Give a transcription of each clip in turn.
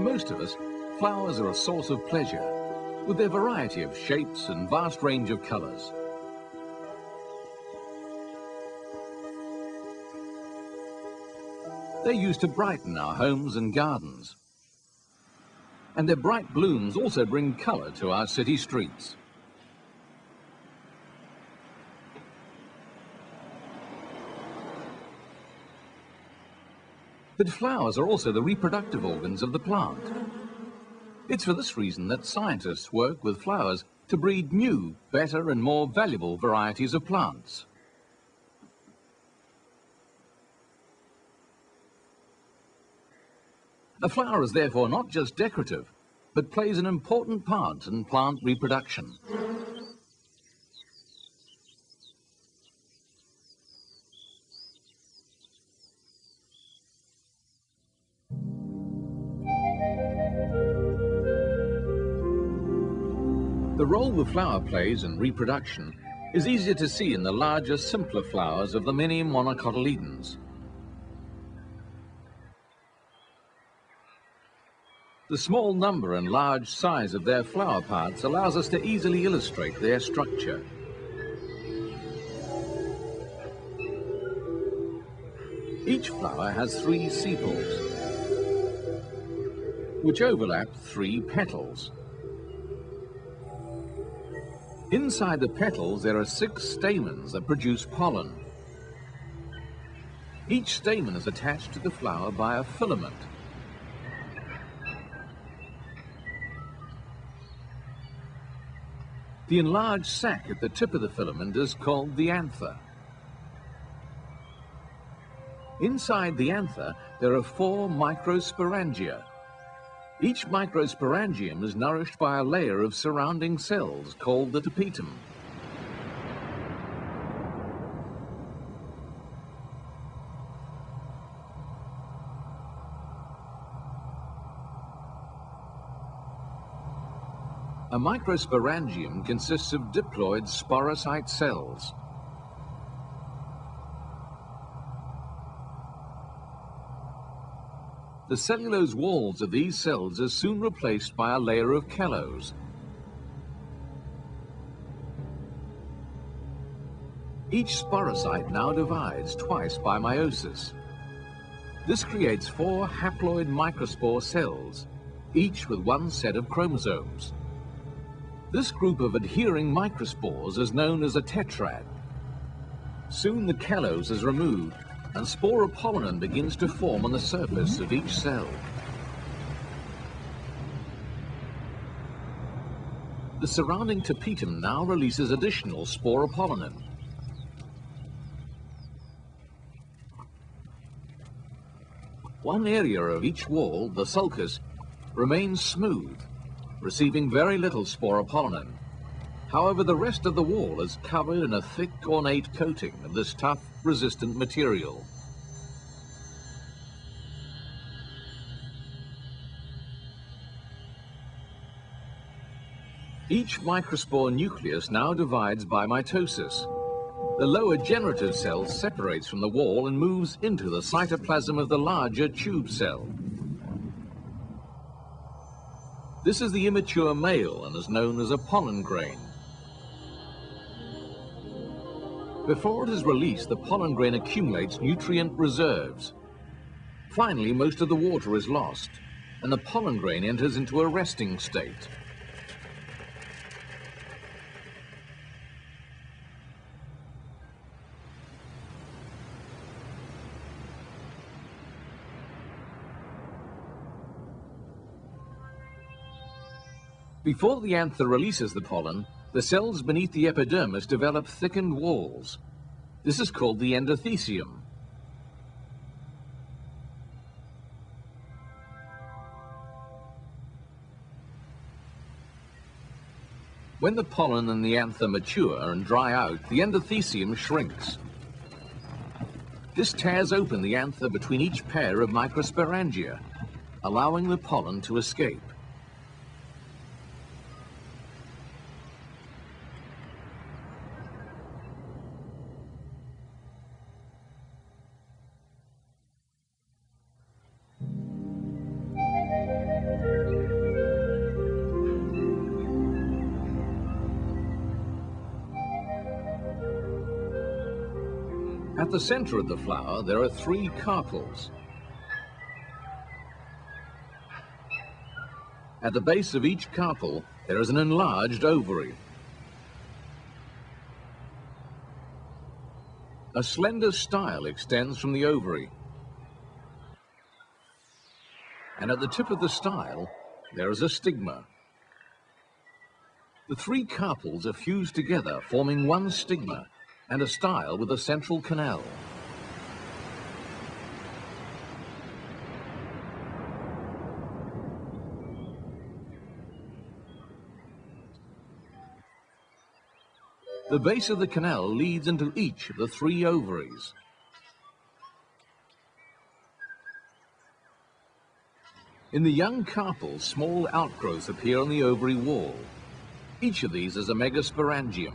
most of us, flowers are a source of pleasure, with their variety of shapes and vast range of colours. They're used to brighten our homes and gardens. And their bright blooms also bring colour to our city streets. But flowers are also the reproductive organs of the plant. It's for this reason that scientists work with flowers to breed new, better and more valuable varieties of plants. A flower is therefore not just decorative, but plays an important part in plant reproduction. The role the flower plays in reproduction is easier to see in the larger, simpler flowers of the many monocotyledons. The small number and large size of their flower parts allows us to easily illustrate their structure. Each flower has three sepals, which overlap three petals. Inside the petals there are six stamens that produce pollen. Each stamen is attached to the flower by a filament. The enlarged sac at the tip of the filament is called the anther. Inside the anther, there are four microsporangia. Each microsporangium is nourished by a layer of surrounding cells called the tapetum. A microsporangium consists of diploid sporocyte cells. The cellulose walls of these cells are soon replaced by a layer of callose. Each sporocyte now divides twice by meiosis. This creates four haploid microspore cells, each with one set of chromosomes. This group of adhering microspores is known as a tetrad. Soon the callose is removed and sporopollenin begins to form on the surface of each cell. The surrounding tapetum now releases additional sporopollenin. One area of each wall, the sulcus, remains smooth, receiving very little sporopollenin. However, the rest of the wall is covered in a thick, ornate coating of this tough, resistant material. Each microspore nucleus now divides by mitosis. The lower generative cell separates from the wall and moves into the cytoplasm of the larger tube cell. This is the immature male and is known as a pollen grain. Before it is released, the pollen grain accumulates nutrient reserves. Finally, most of the water is lost, and the pollen grain enters into a resting state. Before the anther releases the pollen, the cells beneath the epidermis develop thickened walls. This is called the endothecium. When the pollen and the anther mature and dry out, the endothecium shrinks. This tears open the anther between each pair of microsporangia, allowing the pollen to escape. At the center of the flower, there are three carpels. At the base of each carpel, there is an enlarged ovary. A slender style extends from the ovary. And at the tip of the style, there is a stigma. The three carpels are fused together, forming one stigma and a style with a central canal. The base of the canal leads into each of the three ovaries. In the young carpel, small outgrowths appear on the ovary wall. Each of these is a megasporangium.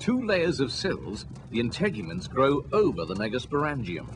Two layers of cells, the integuments, grow over the megasporangium.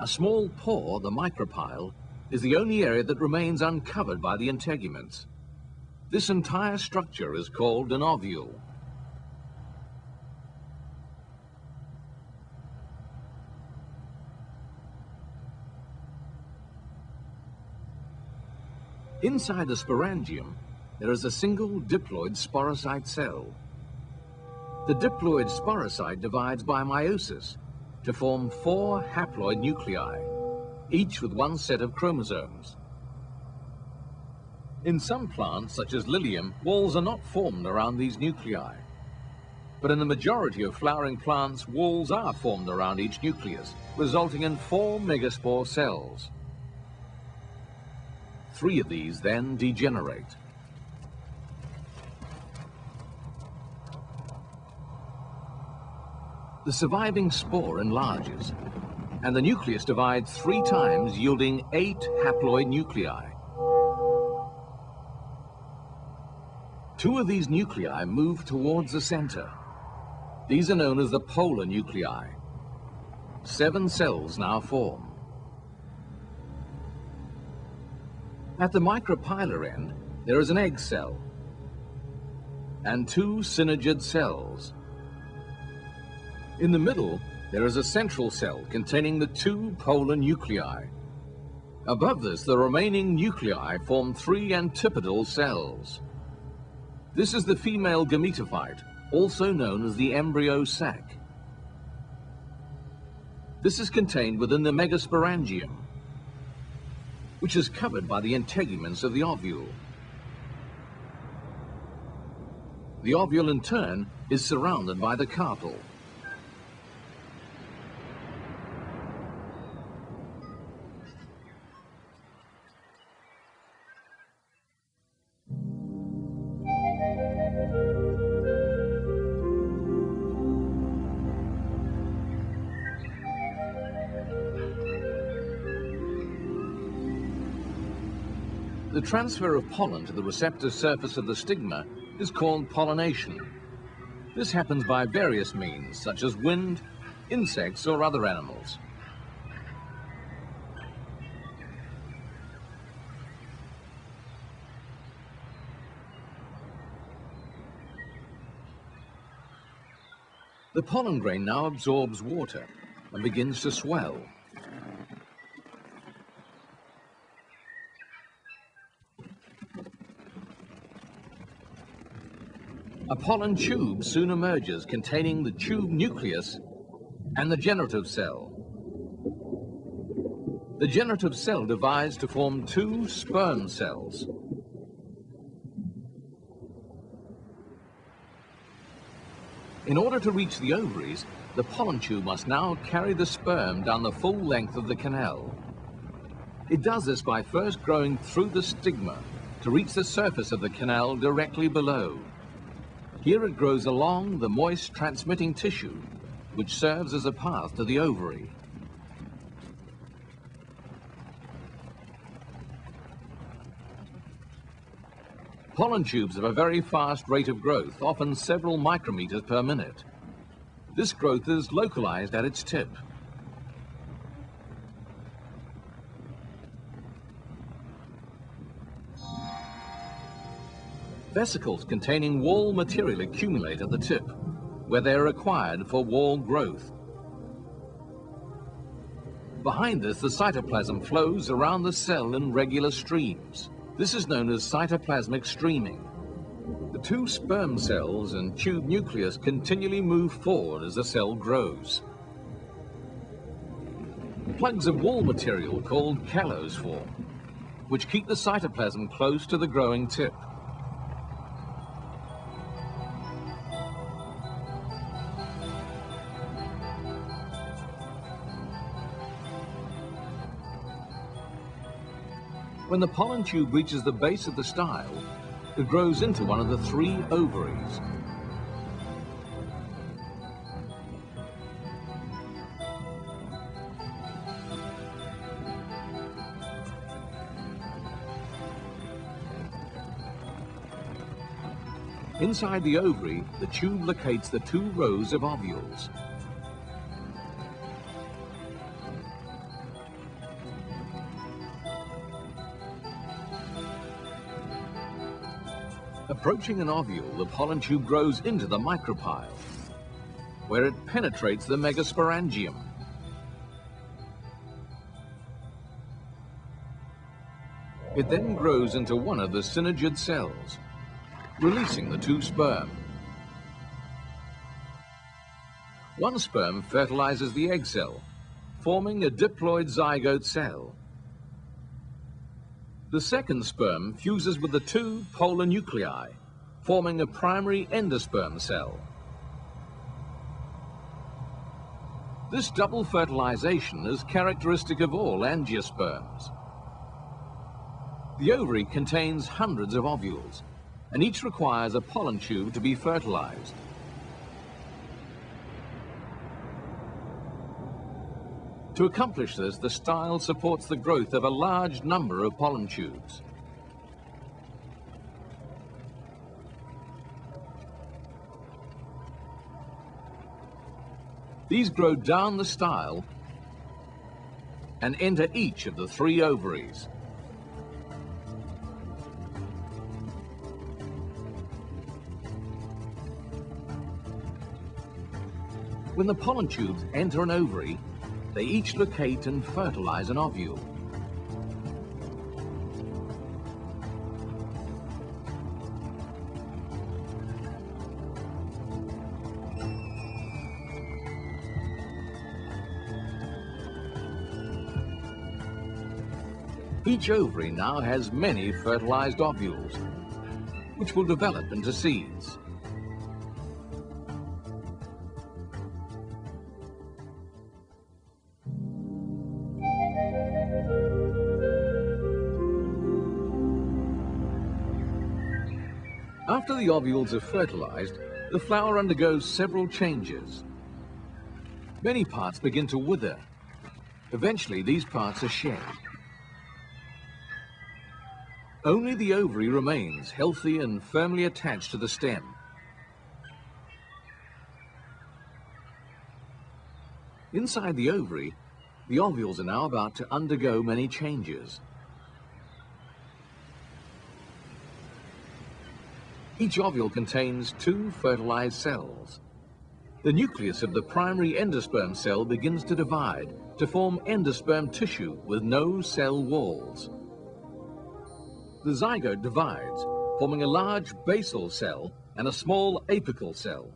A small pore, the micropyle, is the only area that remains uncovered by the integuments. This entire structure is called an ovule. Inside the sporangium, there is a single diploid sporocyte cell. The diploid sporocyte divides by meiosis to form four haploid nuclei, each with one set of chromosomes. In some plants, such as Lilium, walls are not formed around these nuclei. But in the majority of flowering plants, walls are formed around each nucleus, resulting in four megaspore cells. Three of these then degenerate. The surviving spore enlarges, and the nucleus divides three times, yielding 8 haploid nuclei. Two of these nuclei move towards the center. These are known as the polar nuclei. 7 cells now form. At the micropylar end, there is an egg cell and 2 synergid cells. In the middle, there is a central cell containing the 2 polar nuclei. Above this, the remaining nuclei form 3 antipodal cells. This is the female gametophyte, also known as the embryo sac. This is contained within the megasporangium, which is covered by the integuments of the ovule. The ovule, in turn, is surrounded by the carpel. The transfer of pollen to the receptor surface of the stigma is called pollination. This happens by various means, such as wind, insects, or other animals. The pollen grain now absorbs water and begins to swell. A pollen tube soon emerges, containing the tube nucleus and the generative cell. The generative cell divides to form 2 sperm cells. In order to reach the ovaries, the pollen tube must now carry the sperm down the full length of the canal. It does this by first growing through the stigma to reach the surface of the canal directly below. Here it grows along the moist transmitting tissue, which serves as a path to the ovary. Pollen tubes have a very fast rate of growth, often several micrometers per minute. This growth is localized at its tip. vesicles containing wall material accumulate at the tip, where they are required for wall growth. Behind this, the cytoplasm flows around the cell in regular streams. This is known as cytoplasmic streaming. The two sperm cells and tube nucleus continually move forward as the cell grows. Plugs of wall material called callose form, which keep the cytoplasm close to the growing tip. When the pollen tube reaches the base of the style, it grows into one of the three ovaries. Inside the ovary, the tube locates the two rows of ovules. Approaching an ovule, the pollen tube grows into the micropyle, where it penetrates the megasporangium. It then grows into one of the synergid cells, releasing the two sperm. One sperm fertilizes the egg cell, forming a diploid zygote cell. The second sperm fuses with the two polar nuclei, forming a primary endosperm cell. This double fertilization is characteristic of all angiosperms. The ovary contains hundreds of ovules, and each requires a pollen tube to be fertilized. To accomplish this, the style supports the growth of a large number of pollen tubes. These grow down the style and enter each of the three ovaries. When the pollen tubes enter an ovary, they each locate and fertilize an ovule. Each ovary now has many fertilized ovules, which will develop into seeds. After the ovules are fertilized, the flower undergoes several changes. Many parts begin to wither. Eventually, these parts are shed. Only the ovary remains healthy and firmly attached to the stem. Inside the ovary, the ovules are now about to undergo many changes. Each ovule contains two fertilized cells. The nucleus of the primary endosperm cell begins to divide to form endosperm tissue with no cell walls. The zygote divides, forming a large basal cell and a small apical cell.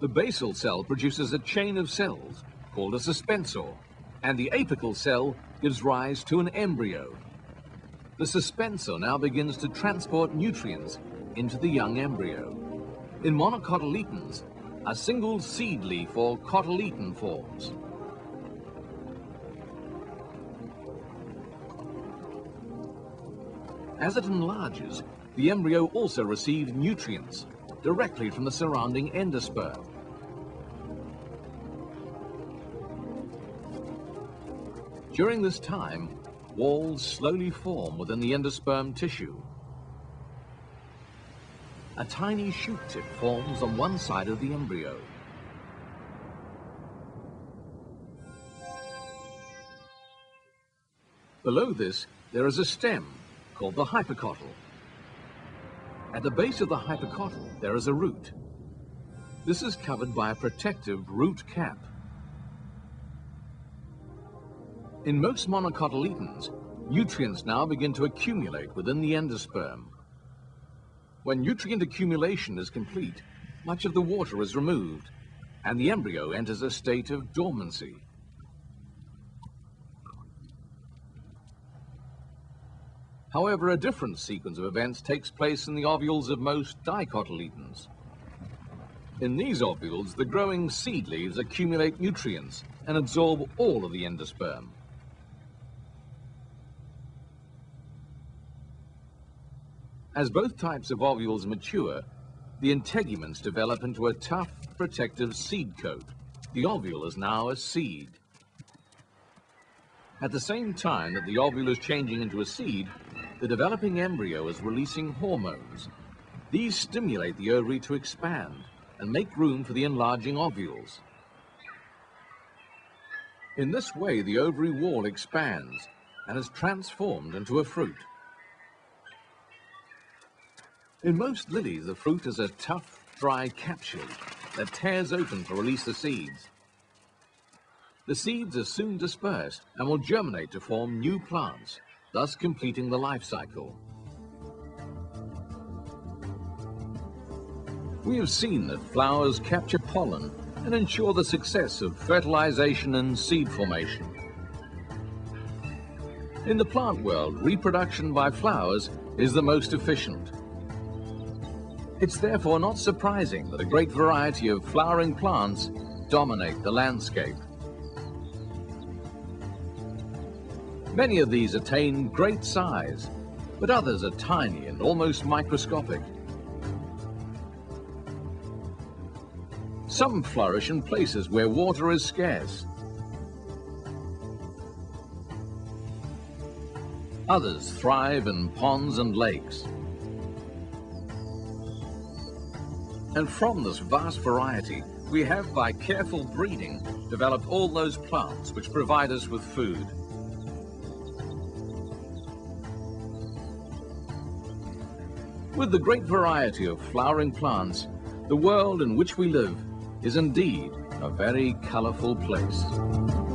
The basal cell produces a chain of cells called a suspensor, and the apical cell gives rise to an embryo. The suspensor now begins to transport nutrients into the young embryo. In monocotyledons, a single seed leaf or cotyledon forms. As it enlarges, the embryo also receives nutrients directly from the surrounding endosperm. During this time, walls slowly form within the endosperm tissue. A tiny shoot tip forms on one side of the embryo. Below this, there is a stem called the hypocotyl. At the base of the hypocotyl, there is a root. This is covered by a protective root cap. In most monocotyledons, nutrients now begin to accumulate within the endosperm. When nutrient accumulation is complete, much of the water is removed, and the embryo enters a state of dormancy. However, a different sequence of events takes place in the ovules of most dicotyledons. In these ovules, the growing seed leaves accumulate nutrients and absorb all of the endosperm. As both types of ovules mature, the integuments develop into a tough, protective seed coat. The ovule is now a seed. At the same time that the ovule is changing into a seed, the developing embryo is releasing hormones. These stimulate the ovary to expand and make room for the enlarging ovules. In this way, the ovary wall expands and is transformed into a fruit. In most lilies, the fruit is a tough, dry capsule that tears open to release the seeds. The seeds are soon dispersed and will germinate to form new plants, thus completing the life cycle. We have seen that flowers capture pollen and ensure the success of fertilization and seed formation. In the plant world, reproduction by flowers is the most efficient. It's therefore not surprising that a great variety of flowering plants dominate the landscape. Many of these attain great size, but others are tiny and almost microscopic. Some flourish in places where water is scarce. Others thrive in ponds and lakes. And from this vast variety, we have, by careful breeding, developed all those plants which provide us with food. With the great variety of flowering plants, the world in which we live is indeed a very colourful place.